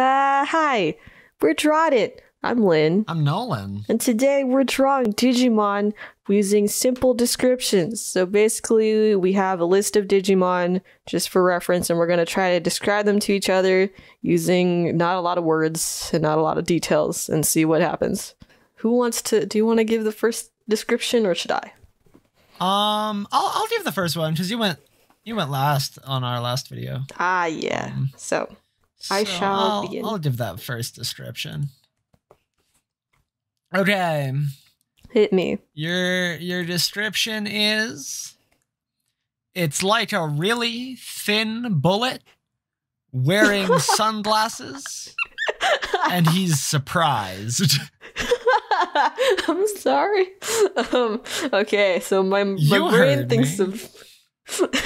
Hi, we're Drawing It. I'm Lin. I'm Nolan. And today we're drawing Digimon using simple descriptions. So basically we have a list of Digimon just for reference, and we're going to try to describe them to each other using not a lot of words and not a lot of details and see what happens. Who wants to, do you want to give the first description or should I? I'll give the first one because you went last on our last video. Ah, yeah. So I'll begin. I'll give that first description. Okay. Hit me. Your description is, it's like a really thin bullet wearing sunglasses and he's surprised. I'm sorry. Okay, so my brain thinks of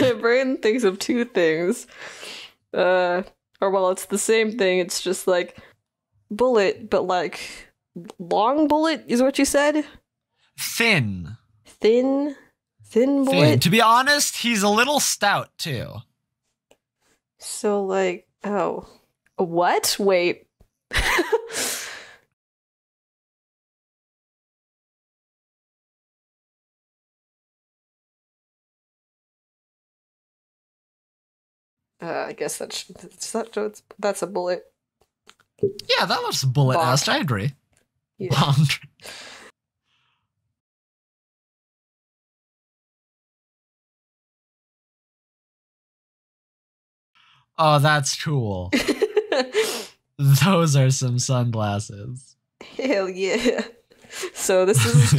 my brain thinks of two things. Or well, it's the same thing. It's just like bullet, but like long bullet is what you said? Thin. Thin? Thin bullet? Thin. To be honest, he's a little stout too. So like, oh. What? Wait. I guess that's a bullet. Yeah, that looks bullet-assed. I agree. Yeah. Bonk. Oh, that's cool. Those are some sunglasses. Hell yeah. So this is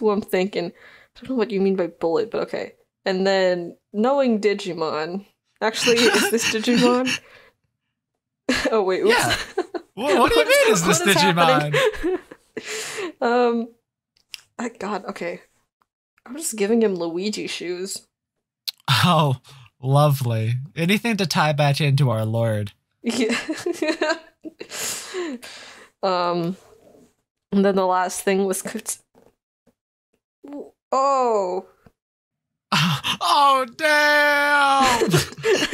what I'm thinking. I don't know what you mean by bullet, but okay. And then, knowing Digimon... Actually, is this Digimon? Oh, wait. Oops. Yeah. What do you mean, is this Digimon? Oh, God, okay. I'm just giving him Luigi shoes. Oh, lovely. Anything to tie back into our Lord. Yeah. And then the last thing was... Oh... Oh, damn!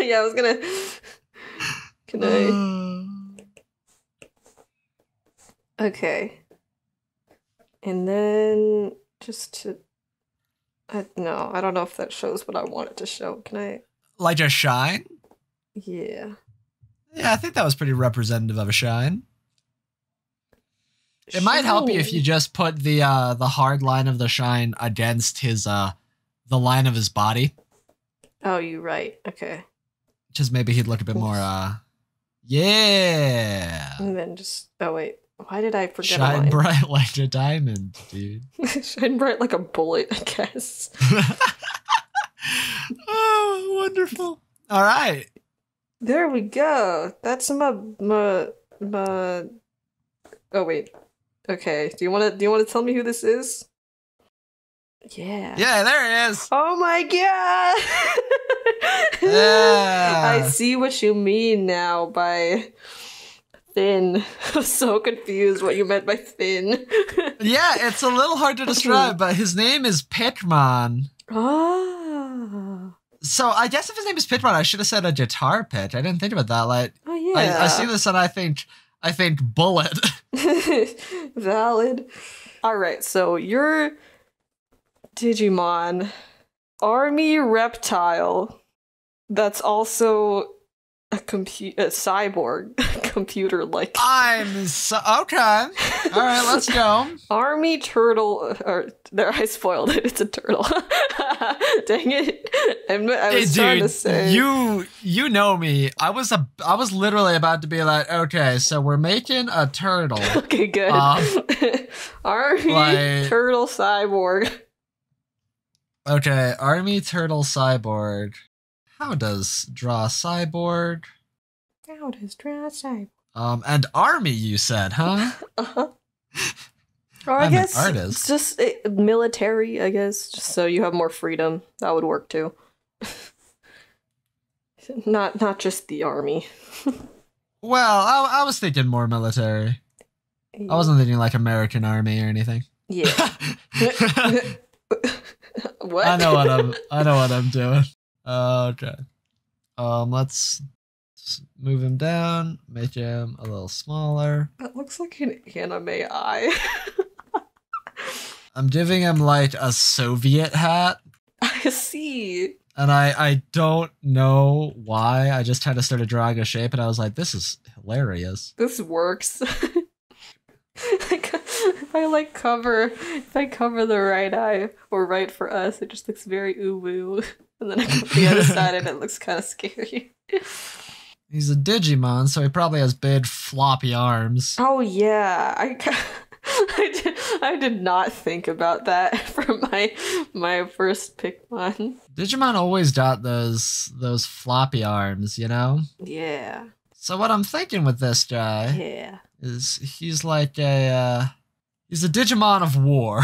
Yeah, I was gonna... Can I... Okay. And then... Just to... No, I don't know if that shows what I want it to show. Can I... Like a shine? Yeah. Yeah, I think that was pretty representative of a shine. It might help you if you just put the hard line of the shine against his, the line of his body. Oh, you're right. Okay. Just maybe he'd look a bit more, yeah. And then just, oh wait, why did I forget? Shine bright like a diamond, dude. Shine bright like a bullet, I guess. Oh, wonderful. All right. There we go. That's my, oh wait. Okay. Do you want to tell me who this is? Yeah. Yeah, there it is. Oh my god. Yeah. I see what you mean now by thin. I'm so confused what you meant by thin. Yeah, it's a little hard to describe, but his name is Pittman. Oh. So I guess if his name is Pittman, I should have said a guitar pick. I didn't think about that. Like, oh yeah. I see this and I think bullet. Valid. All right, so you're Digimon army reptile that's also a cyborg computer like. I'm so okay. All right, let's go. Army turtle, or there, I spoiled it. It's a turtle. Dang it! I was trying to say. You know me. I was literally about to be like, okay, so we're making a turtle. Okay, good. Army turtle cyborg. Okay, army turtle cyborg. How does draw cyborg? And army, you said, huh? Uh-huh. Or I guess an artist. Just military, I guess, just so you have more freedom. That would work too. Not just the army. Well, I was thinking more military. Yeah. I wasn't thinking like American army or anything. Yeah. What? I know what I'm doing. Okay. Let's move him down, make him a little smaller. That looks like an anime eye. I'm giving him like a Soviet hat. I see. And I don't know why. I just kind of started drawing a shape and I was like, this is hilarious. This works. If I cover the right eye, or right for us, it just looks very uwu. And then I cover the other side and it looks kind of scary. He's a Digimon, so he probably has big floppy arms. Oh yeah, I did not think about that for my first Pittman. Digimon always got those floppy arms, you know? Yeah. So what I'm thinking with this guy is he's like a he's a Digimon of war.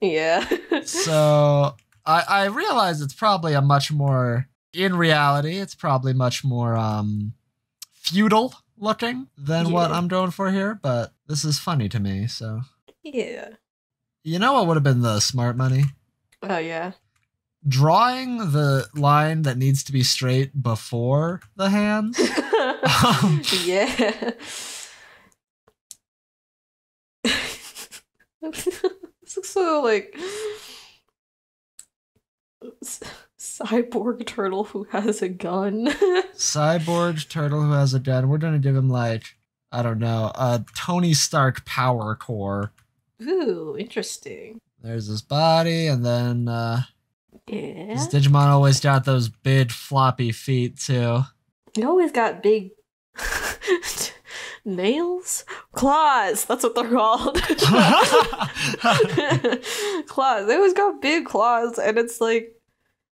Yeah. So I realize it's probably a much more, in reality, it's probably much more feudal looking than what I'm going for here, but this is funny to me, so. Yeah. You know what would have been the smart money? Oh, yeah. Drawing the line that needs to be straight before the hands. Yeah. This looks so like cyborg turtle who has a gun. Cyborg turtle who has a gun. We're gonna give him like, I don't know, a Tony Stark power core. Ooh, interesting. There's his body, and then yeah. This Digimon always got those big floppy feet too. He always got big nails? Claws! That's what they're called. Claws. They always got big claws, and it's like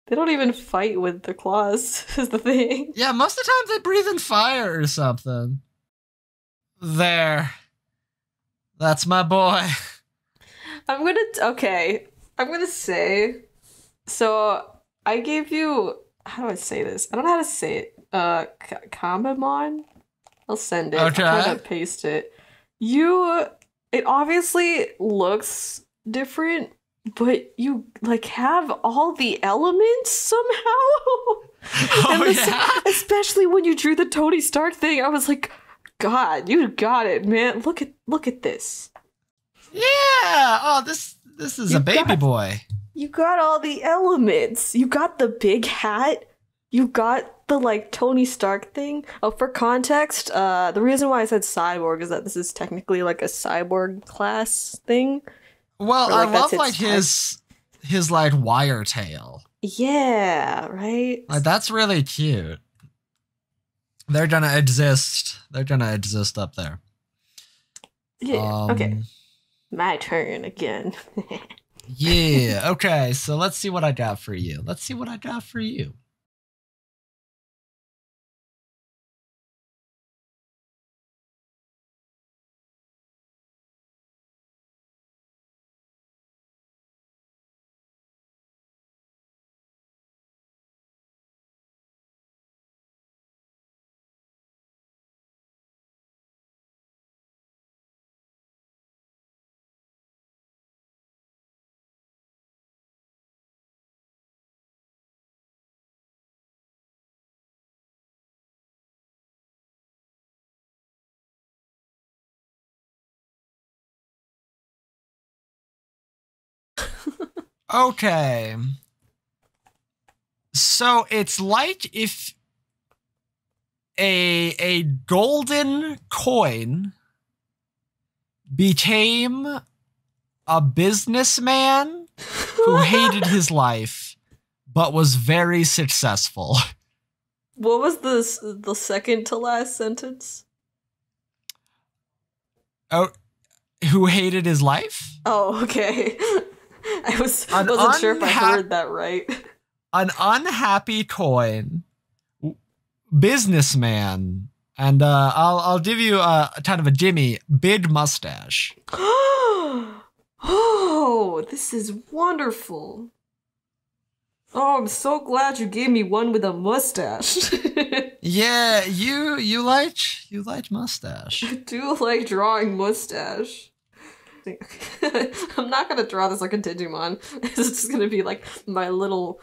they don't even fight with the claws, is the thing. Yeah, most of the time they breathe in fire or something. There. That's my boy. I'm gonna say, so I gave you, how do I say this? I don't know how to say it. Kamemon? I'll send it. Okay. I'll try to paste it. It obviously looks different, but you like have all the elements somehow. Oh, yeah. Especially when you drew the Tony Stark thing, I was like, God, you got it, man. Look at this. Yeah. Oh, this is a baby boy. You got all the elements. You got the big hat. You got the like Tony Stark thing. Oh, for context, the reason why I said cyborg is that this is technically like a cyborg class thing. Well, like, I love like his like wire tail. Yeah, right. Like, that's really cute. They're gonna exist. They're gonna exist up there. Yeah. Okay. My turn again. Yeah. Okay. So let's see what I got for you. Let's see what I got for you. Okay, so it's like if a golden coin became a businessman who hated his life, but was very successful. What was this, the second to last sentence? Oh, who hated his life? Oh, okay. I wasn't sure if I heard that right. An unhappy coin businessman, and I'll give you a kind of a Jimmy big mustache. Oh, this is wonderful. Oh, I'm so glad you gave me one with a mustache. Yeah, you like mustache. I do like drawing mustache. I'm not gonna draw this like a Digimon. It's just gonna be like my little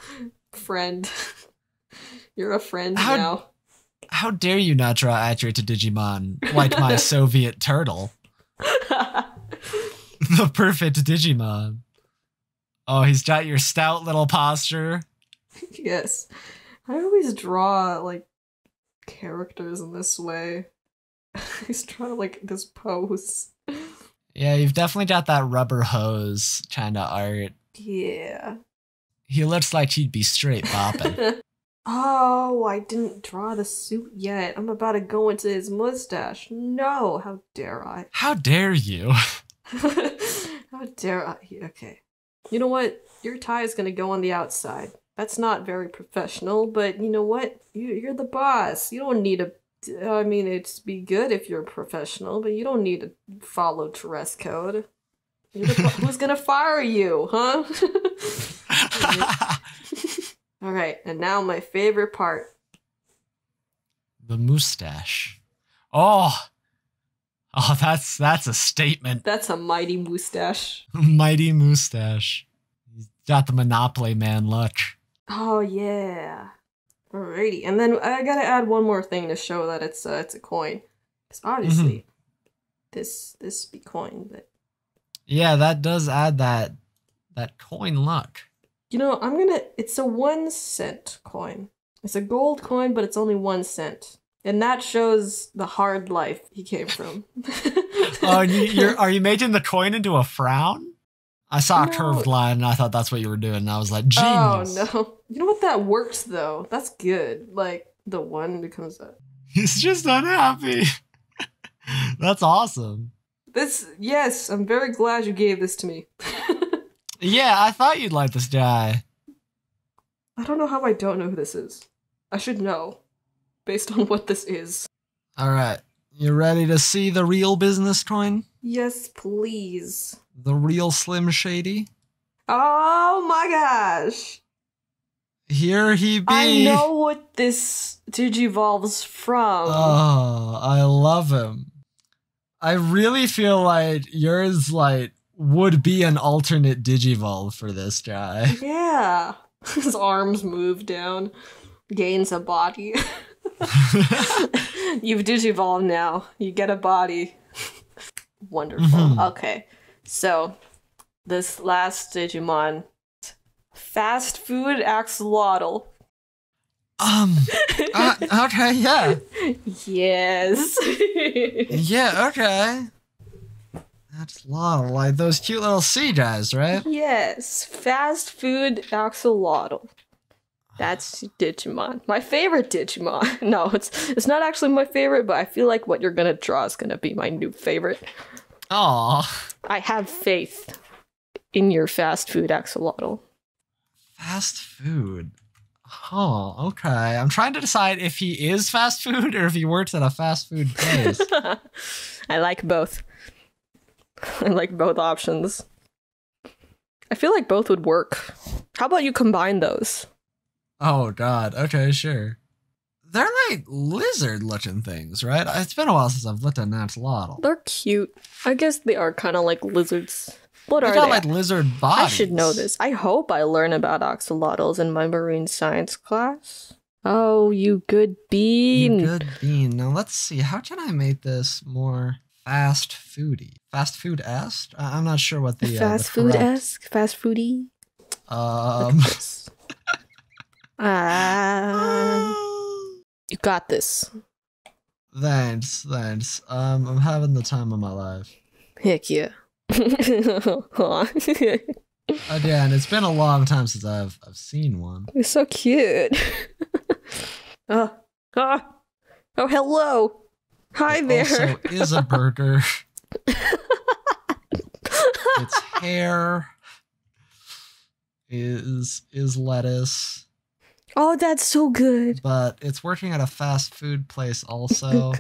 friend. You're a friend now. How dare you not draw accurate to Digimon like my Soviet turtle? The perfect Digimon. Oh, he's got your stout little posture. Yes. I always draw, like, characters in this way. He's trying to, like, this pose. Yeah, you've definitely got that rubber hose kind of art. Yeah. He looks like he'd be straight bopping. Oh, I didn't draw the suit yet. I'm about to go into his mustache. No, how dare I? How dare you? How dare I? Okay. You know what? Your tie is going to go on the outside. That's not very professional, but you know what? You're the boss. You don't need a... I mean, it'd be good if you're professional, but you don't need to follow dress code. Who's gonna fire you, huh? All right, and now my favorite part. The mustache. Oh, that's a statement. That's a mighty mustache. Mighty mustache. He's got the Monopoly man look. Oh, yeah. Alrighty, and then I gotta add one more thing to show that it's a coin, because obviously this be coin. But yeah, that does add that coin luck. You know, it's a 1 cent coin. It's a gold coin, but it's only 1 cent, and that shows the hard life he came from. Oh, are you making the coin into a frown? I saw a curved line and I thought that's what you were doing. And I was like, genius. Oh, no. You know what? That works, though. That's good. Like, the one becomes a... He's just unhappy. That's awesome. Yes, I'm very glad you gave this to me. Yeah, I thought you'd like this guy. I don't know how I don't know who this is. I should know, based on what this is. All right. You ready to see the real business coin? Yes, please. The real Slim Shady. Oh my gosh. Here he be. I know what this digivolves from. Oh, I love him. I really feel like yours would be an alternate digivolve for this guy. Yeah. His arms move down, gains a body. You've digivolved now. You get a body. Wonderful. Okay. So, this last Digimon, fast food axolotl. Okay, yeah. Yes. Yeah, okay. Axolotl, like those cute little sea guys, right? Yes, fast food axolotl. That's Digimon. My favorite Digimon. No, it's not actually my favorite, but I feel like what you're gonna draw is gonna be my new favorite. Aw. I have faith in your fast food axolotl. Fast food? Oh, okay. I'm trying to decide if he is fast food or if he works at a fast food place. I like both. I like both options. I feel like both would work. How about you combine those? Oh, God. Okay, sure. They're like lizard-looking things, right? It's been a while since I've looked at an axolotl. They're cute. I guess they are kind of like lizards. What are they? They got like lizard bodies. I should know this. I hope I learn about axolotls in my marine science class. Oh, you good bean. You good bean. Now, let's see. How can I make this more fast foody? Fast food-esque? I'm not sure what the... Fast food-esque? Fast foody? You got this. Thanks, thanks. I'm having the time of my life. Heck yeah. Again, it's been a long time since I've seen one. You're so cute. Oh, hello. Hi there. Also is a burger. Its hair is lettuce. Oh, that's so good. But it's working at a fast food place also.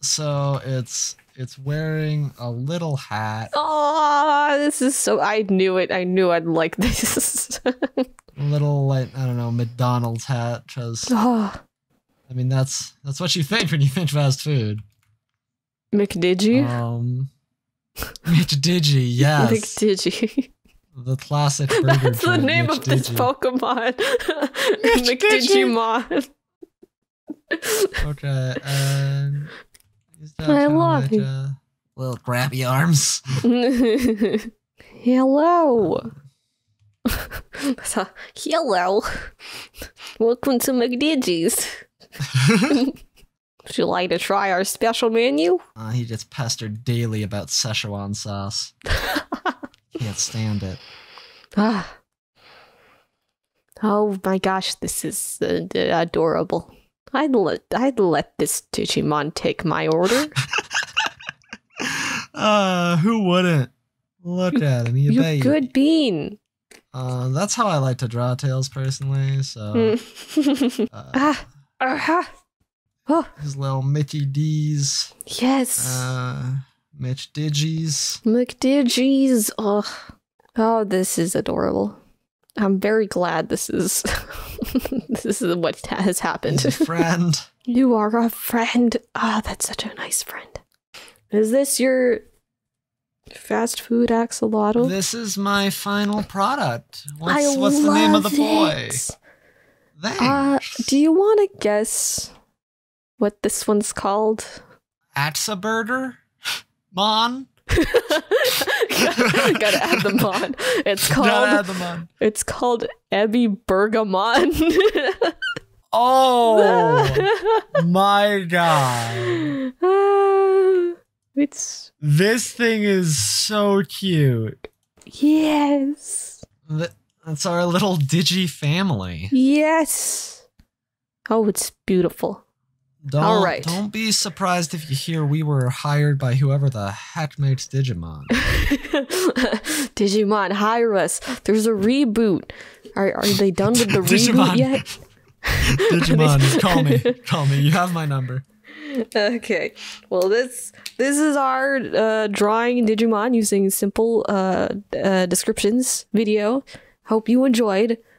So it's wearing a little hat. Oh, this is so... I knew it. I knew I'd like this. Little, like, I don't know, McDonald's hat. Because, I mean, that's what you think when you think fast food. McDigi? McDigi, yes. McDigi. The classic burger. That's the name of this Pokemon. McDigimon. Okay, I love you. Little grabby arms. Hello. Hello. Welcome to McDigi's. Would you like to try our special menu? He gets pestered daily about Szechuan sauce. Can't stand it. Ah. Oh my gosh, this is adorable. I'd let this Digimon take my order. Who wouldn't? Look at him. You good bean. That's how I like to draw tails personally. So. Oh. His little Mickey D's. Yes. Mitch Digis. McDigis. Oh, this is adorable. I'm very glad this is this is what has happened. He's a friend. You are a friend. Ah, oh, that's such a nice friend. Is this your fast food axolotl? This is my final product. What's the name of the boy? Thanks. Do you want to guess what this one's called? Axaburger? Mon? Gotta add the mon. It's called. Gotta add the mon. It's called Ebby Bergamon. Oh my god! It's this thing is so cute. Yes. That's our little Digi family. Yes. Oh, it's beautiful. All right. Don't be surprised if you hear we were hired by whoever the heck makes Digimon. Digimon, hire us. There's a reboot. Are they done with the reboot yet? Digimon, call me. Call me. You have my number. Okay. Well, this is our drawing Digimon using simple descriptions video. Hope you enjoyed.